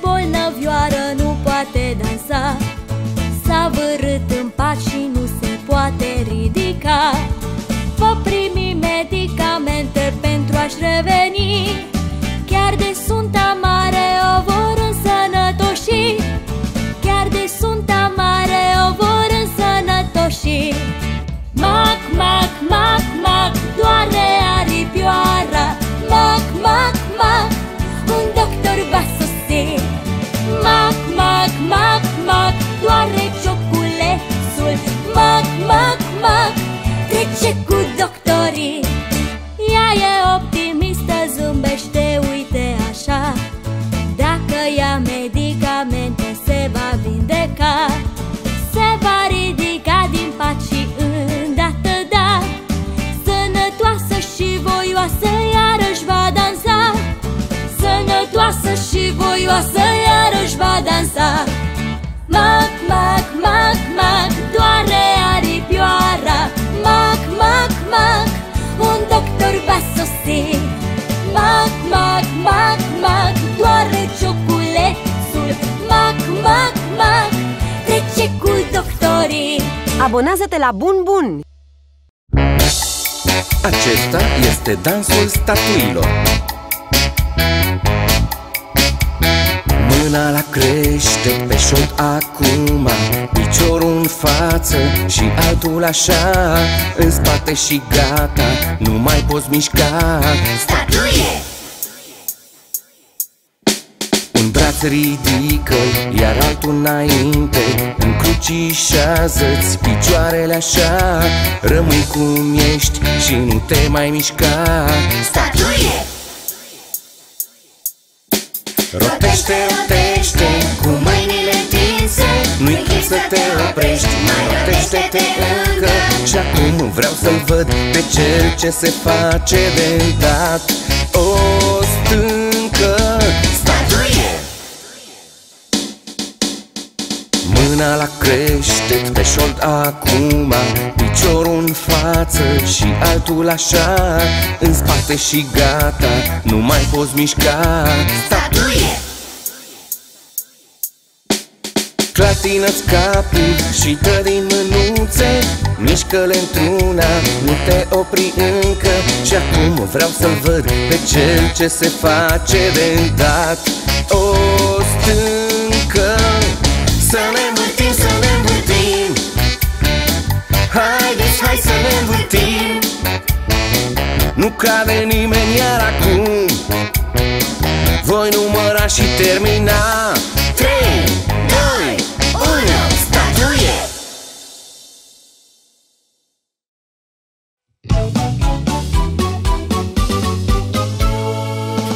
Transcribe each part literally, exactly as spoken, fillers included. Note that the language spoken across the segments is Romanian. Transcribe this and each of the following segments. bolnăvioară nu poate dansa, s-a vârât în pat și nu se poate ridica. Va primi medicamente pentru a-și reveni, chiar de sunta mare o vor însănătoși, chiar de sunta mare o vor însănătoși. Mac, mac, mac, mac, doare aripioara, mac, mac, mac, un doctor va sosi. Mac, mac, mac, mac, doare cioculețul, mac, mac, mac, trece cu doctorii. Ea e optimistă, zâmbește, uite așa, dacă ia medicamente se va vindeca. Se va ridica din pat și îndată da, sănătoasă și voioasă iarăși va dansa, sănătoasă și voioasă iarăși va dansa. Mac, mac, mac, mac, doare aripioara, mac, mac, mac, un doctor va sosi. Mac, mac, mac, mac, doare cioculețul, mac, mac, mac, trece cu doctorii. Abonează-te la BoonBoon! Acesta este dansul statuilor. Mâna la crește pe șold acum, piciorul în față și altul așa, în spate și gata, nu mai poți mișca. Statuie! Un braț ridică-l, iar altul înainte, încrucișează-ți picioarele așa, rămâi cum ești și nu te mai mișca. Statuie! Rotește, rotește, cu mâinile întinse, nu-i chef să te oprești, mai rotește-te încă. Și acum vreau să-l văd pe cel ce se face de dat o stâncă. Statuie! Mâna la creștet pe șold acum, piciorul în față și altul așa, în spate și gata, nu mai poți mișca. Statuie! Clatină-ți capul și dă din mânuțe, mișcă-le într-una, nu te opri încă. Și acum vreau să-l văd pe cel ce se face de îndată o stâncă. Să ne învârtim, să ne învârtim, haideți, hai să ne învârtim, nu cade nimeni iar acum, voi număra și termina. Trei, doi, unu, statuie!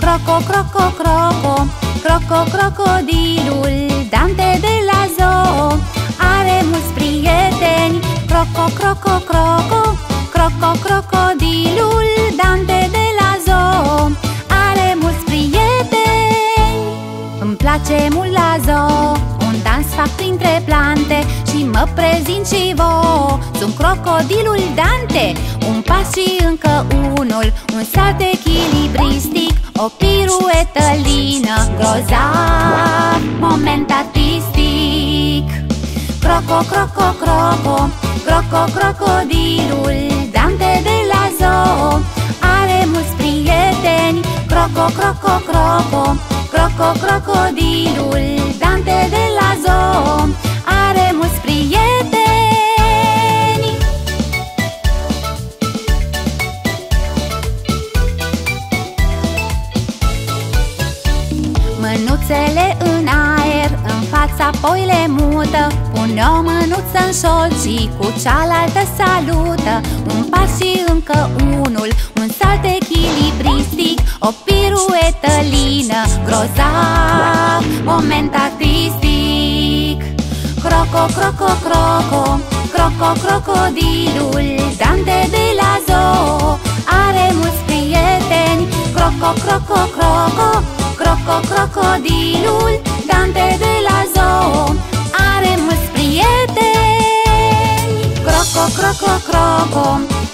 Croco, croco, croco, croco, crocodilul Dante de la zoo are mulți prieteni. Croco, croco, croco, croco, crocodilul Dante de la zoo are mulți prieteni. Îmi place mult la zoo, un dans fac printre plante și mă prezint și vouă. Sunt crocodilul Dante, un pas și încă unul, un salt echilibristic, o piruetă lină, grozav, moment artistic. Croco, croco, croco, croco, crocodilul Dante de la zoo are mulți prieteni. Croco, croco, croco, croco, crocodilul Dante de la zoo are mulți prieteni. Mânuțele în aer, în față apoi le mută, pune o mânuță în șold și cu cealaltă salută. Un pas și încă unul, un salt echilibristic, o piruetă lină, grozav, moment artistic. Croco, croco, croco, croco, crocodilul Dante de la zoo are mulți prieteni. Croco, croco, croco, croco, crocodilul Dante de la zoo are mulți prieteni. Croco, croco,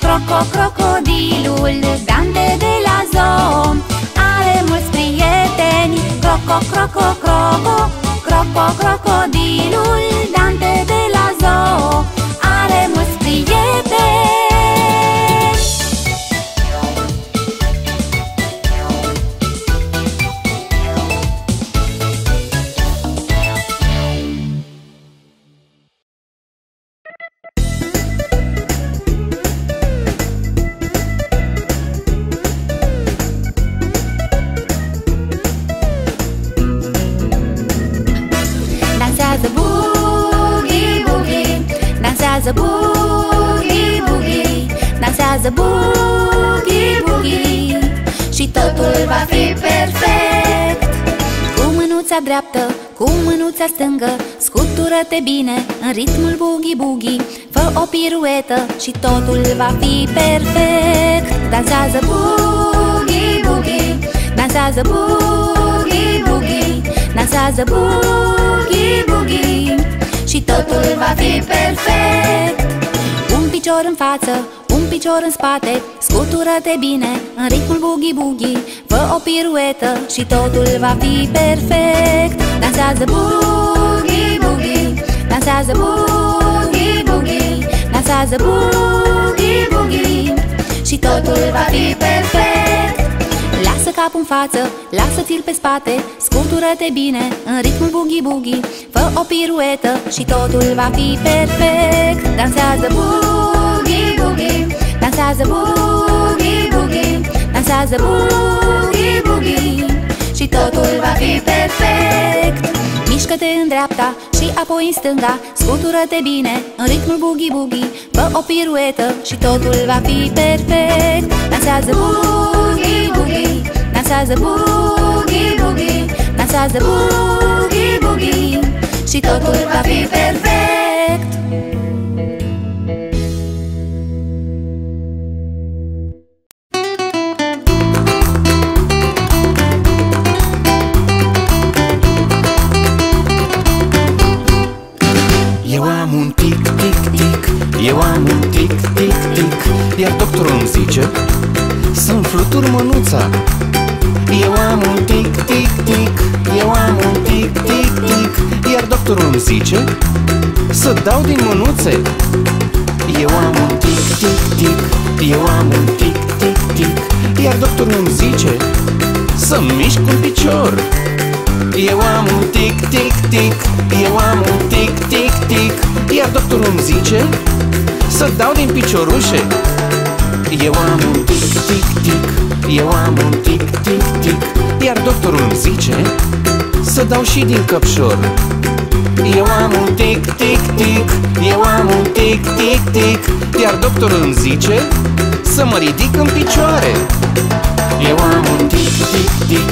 croco, croco, crocodilul Dante de la zoo are mulți prieteni. Croco, croco, croco, croco, croco, crocodilul Dante de la zoo are mulți prieteni. Boogie, boogie, dansează boogie, boogie și totul va fi perfect. Cu mânuța dreaptă, cu mânuța stângă, scutură-te bine în ritmul boogie, boogie. Fă o piruetă și totul va fi perfect. Dansează boogie, boogie, dansează boogie, boogie, dansează boogie, boogie și totul va fi perfect. Un picior în față, un picior în spate, scutură-te bine în ritmul boogie boogie. Fă o piruetă și totul va fi perfect. Dansează boogie boogie, dansează boogie boogie, dansează boogie boogie și totul va fi perfect. Lasă capul în față, lasă-ți-l pe spate, scutură-te bine în ritmul boogie boogie. Fă o piruetă și totul va fi perfect. Dansează boogie boogie, dansează boogie boogie, dansează boogie boogie și totul va fi perfect. Mișcă-te în dreapta și apoi în stânga, scutură-te bine în ritmul boogie boogie. Fă o piruetă și totul va fi perfect. Dansează boogie boogie, dansează boogie boogie, dansează boogie boogie și totul va fi perfect. Eu am un tic, tic, tic, eu am un tic, tic, tic, iar doctorul îmi zice să-mi flutur mânuța. Eu am un tic, tic, tic, eu am un tic, tic, tic, iar doctorul îmi zice să dau din mânuțe. Eu am un tic, tic, tic, eu am un tic, tic, tic, iar doctorul îmi zice să mișc un picior. Eu am un tic, tic, tic, eu am un tic, tic, tic, iar doctorul îmi zice să dau din piciorușe. Eu am un tic, tic, tic, eu am un tic, tic, tic, iar doctorul îmi zice să dau și din căpșor. Eu am un tic, tic, tic, eu am un tic, tic, tic, iar doctorul îmi zice să mă ridic în picioare. Eu am un tic, tic, tic,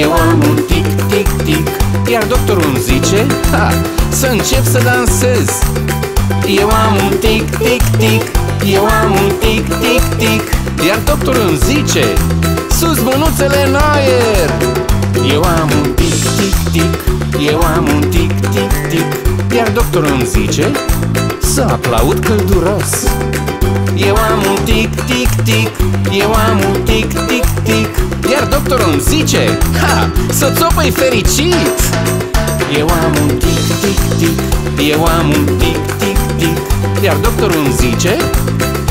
eu am un tic, tic, tic, iar doctorul îmi zice ha, să încep să dansez. Eu am un tic, tic, tic, eu am un tic, tic, tic, iar doctorul îmi zice sus mânuțele în aer. Eu am un tic, tic, tic, eu am un tic, tic, tic, iar doctorul îmi zice să aplaud călduros. Eu am un tic, tic, tic, eu am un tic, tic, tic, iar doctorul îmi zice ha, să țopăi fericit. Eu am un tic, tic, tic, eu am un tic, tic, tic, iar doctorul îmi zice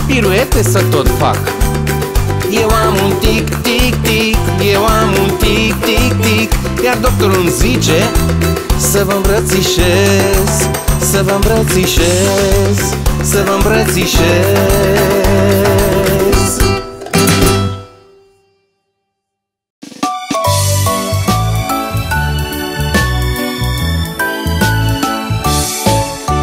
piruete să tot fac. Eu am un tic, tic, tic, eu am un tic, tic, tic, iar doctorul îmi zice să vă îmbrățișez, să vă îmbrățișez, să vă îmbrățișez.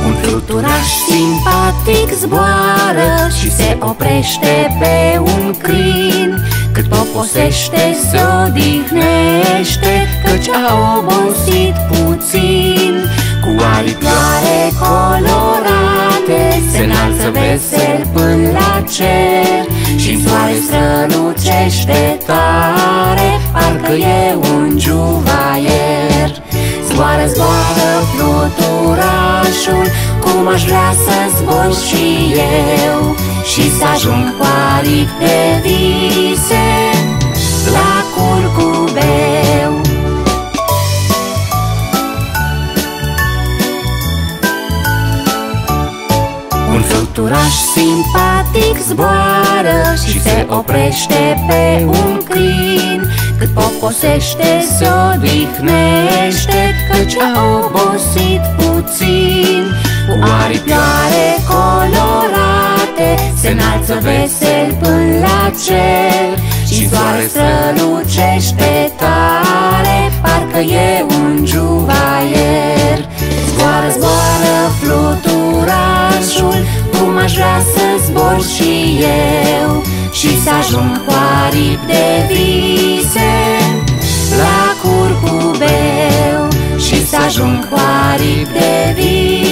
Un fluturaș simpatic zboară și se oprește pe un crin. Cât poposește, se odihnește, căci a obosit puțin. Cu aripioare colorate se înalță vesel până la cer și în soare strălucește tare, parcă e un juvaier. Zboară, zboară fluturașul, cum aș vrea să zbor și eu și să ajung cu aripi de vise la curcubeu. Simpatic zboară și se oprește pe un crin. Cât poposește, se odihnește, căci a obosit puțin. Cu aripioare colorate se înalță vesel până la cer și soare strălucește tare, parcă e un juvaier. Zboară, zboară, fluturașul, cum aș vrea să zbor și eu și să ajung cu aripi de vise la curcubeu și să ajung cu aripi de vise.